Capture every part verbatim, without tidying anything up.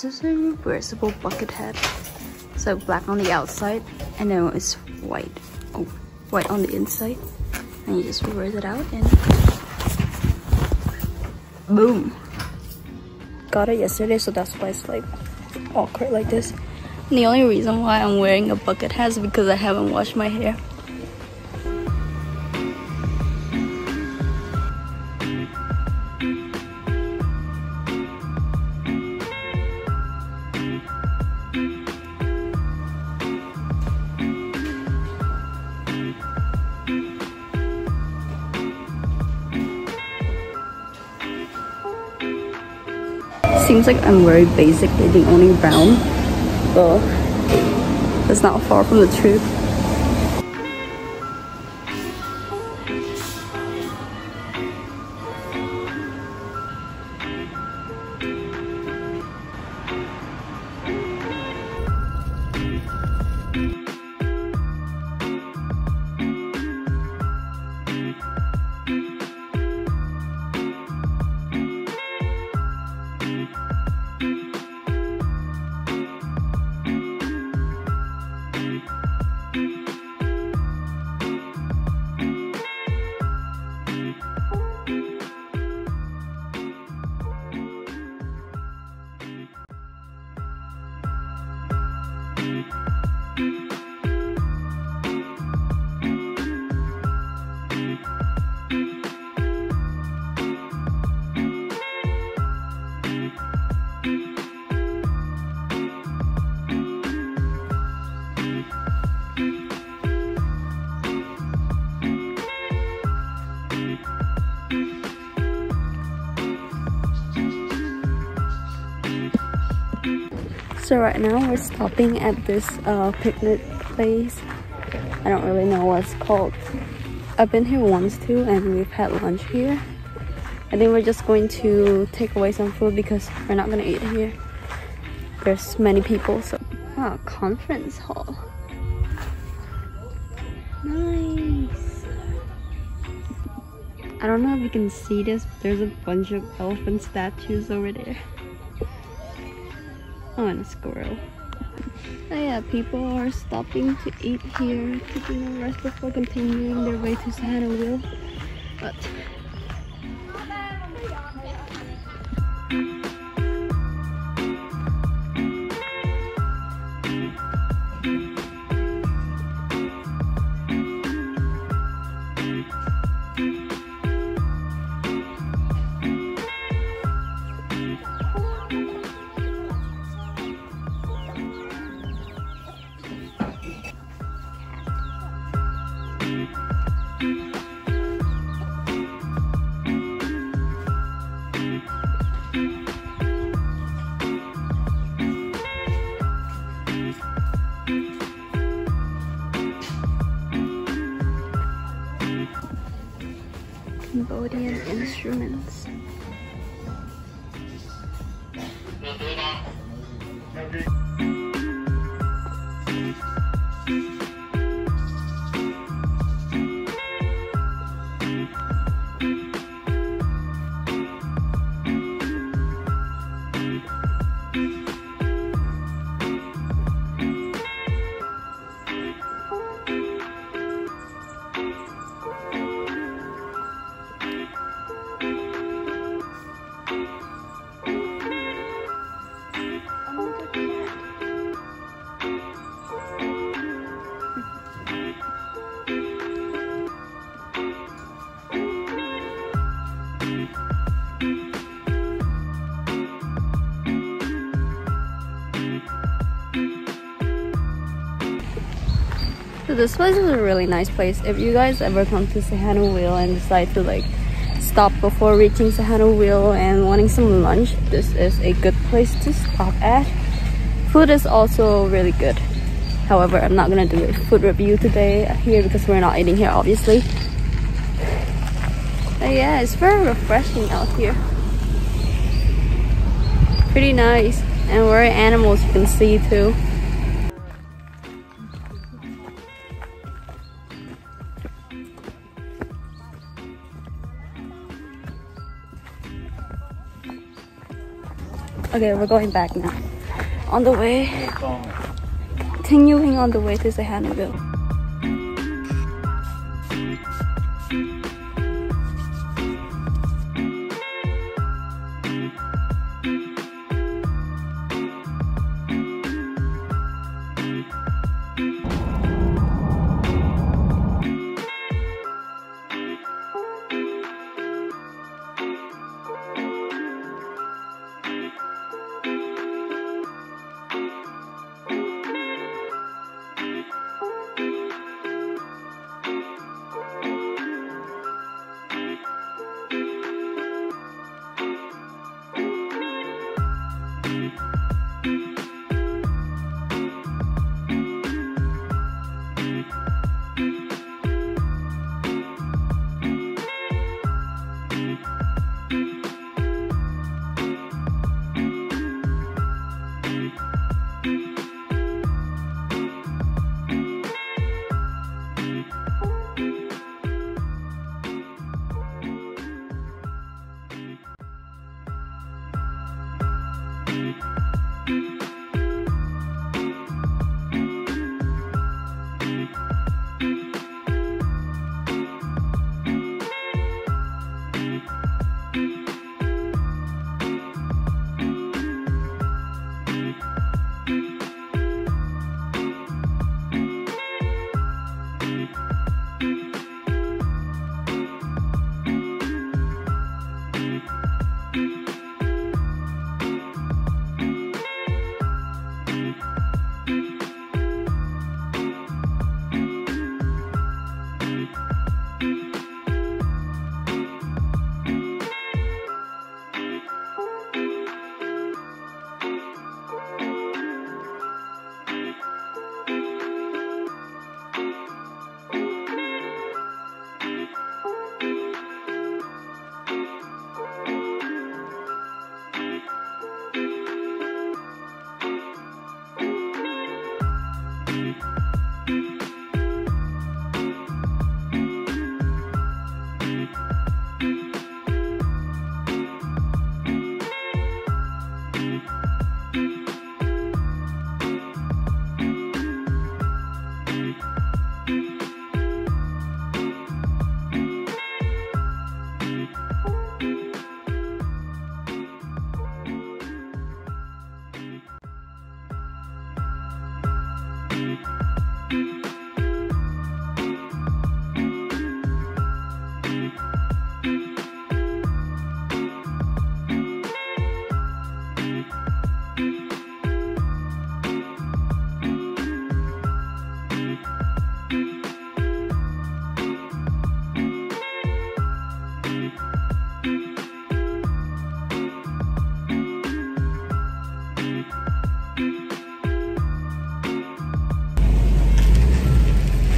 This is a reversible bucket hat. So black on the outside, and now it's white. Oh, white on the inside. And you just reverse it out and boom. Got it yesterday, so that's why it's like awkward like this. And the only reason why I'm wearing a bucket hat is because I haven't washed my hair. Seems like I'm very basic, dating only brown. Well, that's not far from the truth. So right now we're stopping at this uh, picnic place. I don't really know what it's called. I've been here once too, and we've had lunch here. I think we're just going to take away some food because we're not gonna eat here. There's many people, so wow, conference hall. Nice. I don't know if you can see this, but there's a bunch of elephant statues over there. Oh, and a squirrel. Oh yeah, people are stopping to eat here, taking a rest before continuing their way to Sihanoukville. But Cambodian instruments. So this place is a really nice place. If you guys ever come to Sihanoukville and decide to like stop before reaching Sihanoukville and wanting some lunch, this is a good place to stop at. Food is also really good. However, I'm not gonna do a food review today here because we're not eating here, obviously. But yeah, it's very refreshing out here. Pretty nice, and we're animals you can see too. Okay, we're going back now. On the way, continuing on the way to Sihanoukville.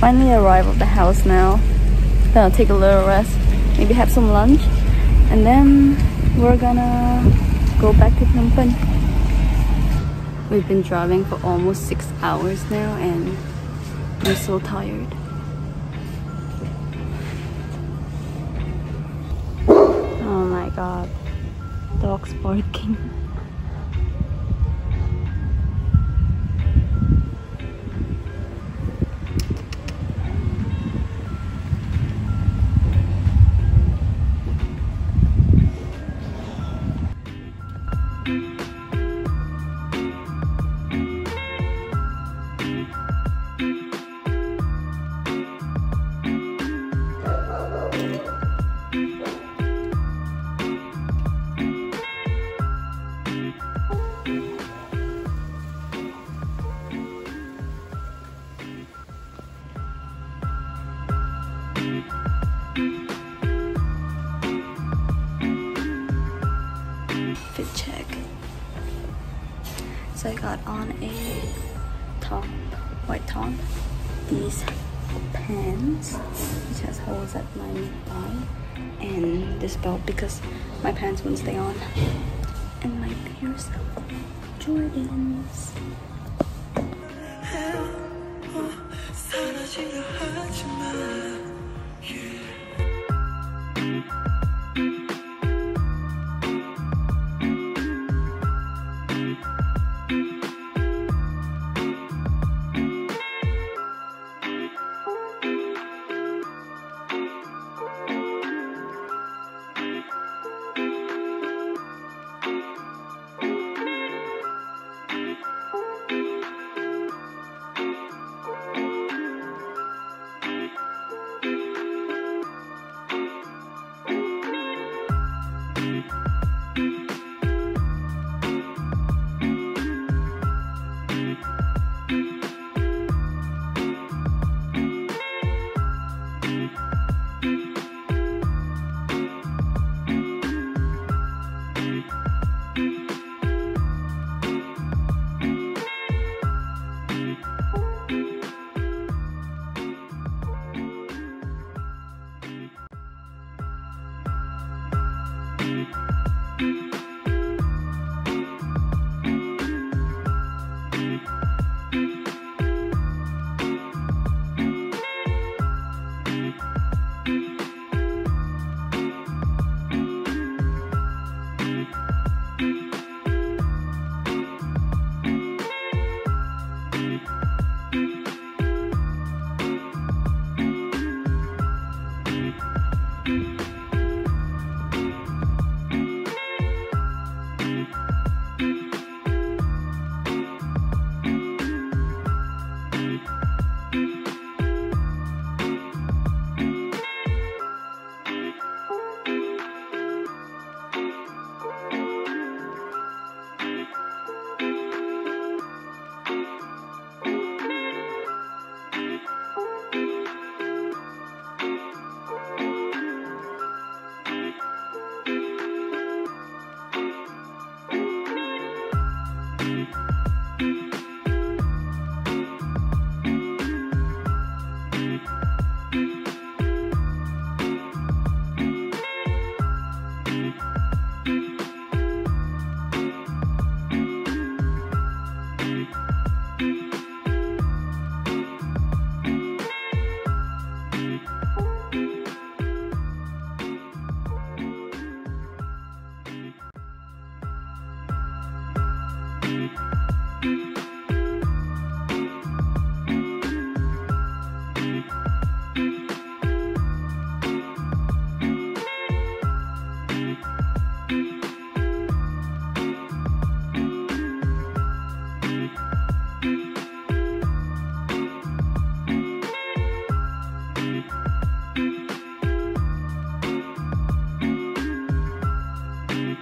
Finally arrived at the house now. Gonna take a little rest, maybe have some lunch, and then we're gonna go back to Phnom Penh. We've been driving for almost six hours now and we're so tired. Oh my god, dog's barking. So I got on a top, white top, these pants, which has holes at my thigh, and this belt because my pants wouldn't stay on, and my pairs of Jordans.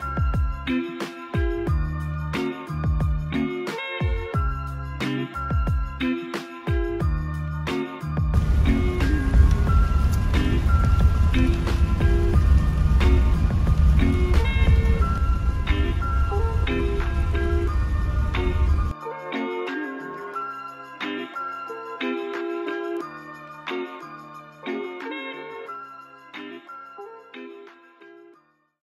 We